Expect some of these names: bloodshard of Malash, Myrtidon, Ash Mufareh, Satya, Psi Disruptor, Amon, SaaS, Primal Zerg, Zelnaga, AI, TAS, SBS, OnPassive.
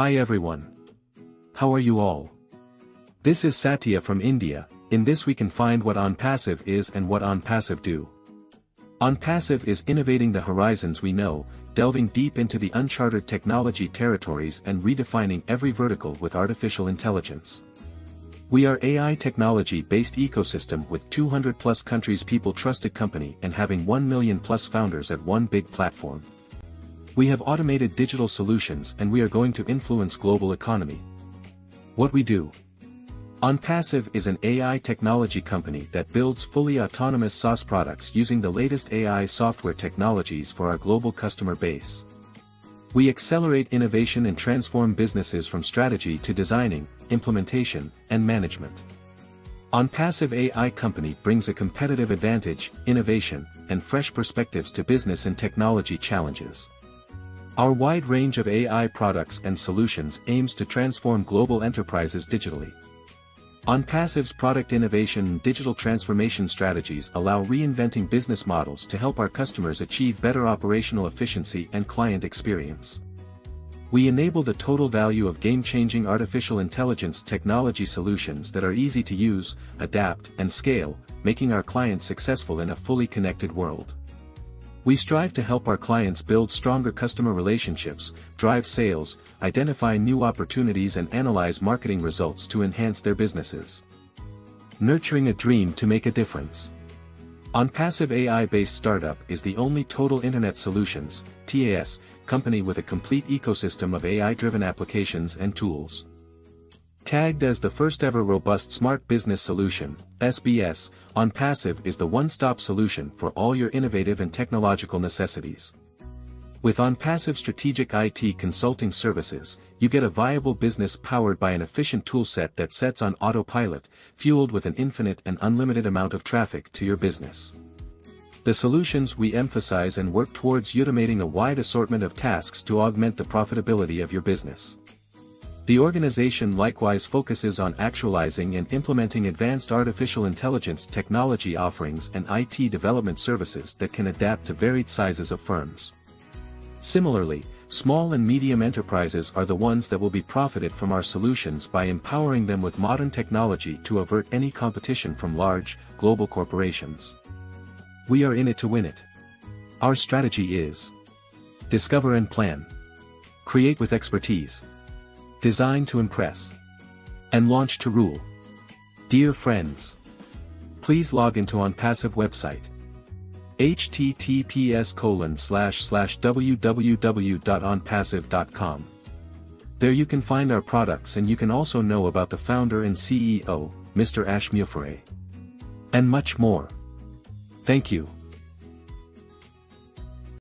Hi everyone. How are you all? This is Satya from India. In this we can find what on-passive is and what on-passive do. On-passive is innovating the horizons we know, delving deep into the uncharted technology territories and redefining every vertical with artificial intelligence. We are AI technology-based ecosystem with 200+ countries, people trusted company and having 1 million+ founders at one big platform. We have automated digital solutions and we are going to influence global economy. What we do. OnPassive is an AI technology company that builds fully autonomous SaaS products using the latest AI software technologies for our global customer base. We accelerate innovation and transform businesses from strategy to designing, implementation, and management. OnPassive AI company brings a competitive advantage, innovation, and fresh perspectives to business and technology challenges. Our wide range of AI products and solutions aims to transform global enterprises digitally. OnPassive's product innovation and digital transformation strategies allow reinventing business models to help our customers achieve better operational efficiency and client experience. We enable the total value of game-changing artificial intelligence technology solutions that are easy to use, adapt, and scale, making our clients successful in a fully connected world. We strive to help our clients build stronger customer relationships, drive sales, identify new opportunities and analyze marketing results to enhance their businesses. Nurturing a dream to make a difference. OnPassive AI-based startup is the only total Internet Solutions (TAS) company with a complete ecosystem of AI-driven applications and tools. Tagged as the first-ever robust smart business solution, SBS, OnPassive is the one-stop solution for all your innovative and technological necessities. With OnPassive strategic IT consulting services, you get a viable business powered by an efficient toolset that sets on autopilot, fueled with an infinite and unlimited amount of traffic to your business. The solutions we emphasize and work towards automating a wide assortment of tasks to augment the profitability of your business. The organization likewise focuses on actualizing and implementing advanced artificial intelligence technology offerings and IT development services that can adapt to varied sizes of firms. Similarly, small and medium enterprises are the ones that will be profited from our solutions by empowering them with modern technology to avert any competition from large, global corporations. We are in it to win it. Our strategy is: discover and plan, create with expertise, design to impress, and launch to rule. Dear friends, please log into OnPassive website. https://www.onpassive.com. There you can find our products and you can also know about the founder and CEO, Mr. Ash Mufareh, and much more. Thank you.